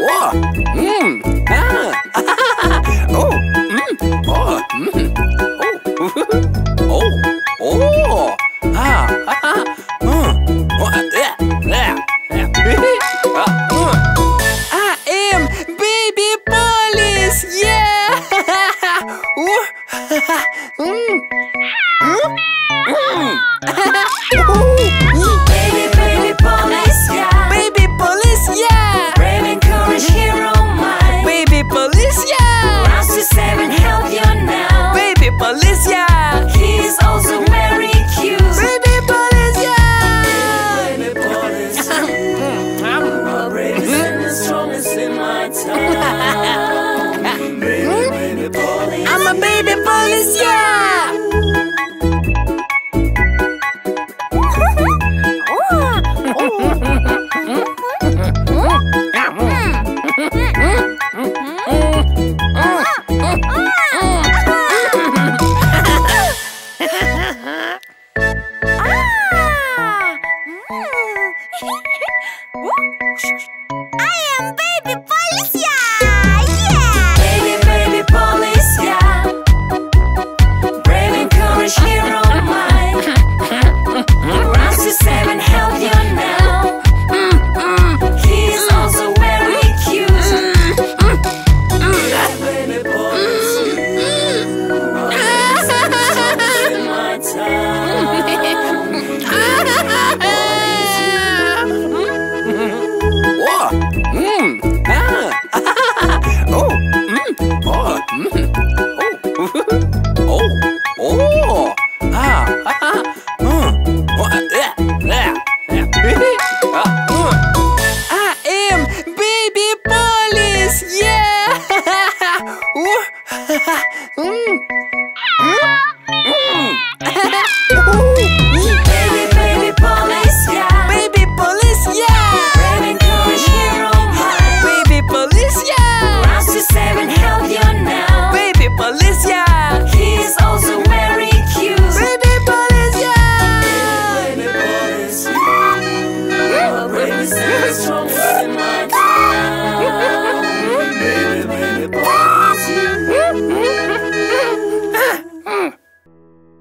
Whoa! Mmm! Ah! Oh! Mmm! Oh! Mmm! Oh! Oh! Oh! Ah! Ah! Ah! Oh! Ah! Ah! I am Baby Police! Yeah! Oh! Mmm! Mmm!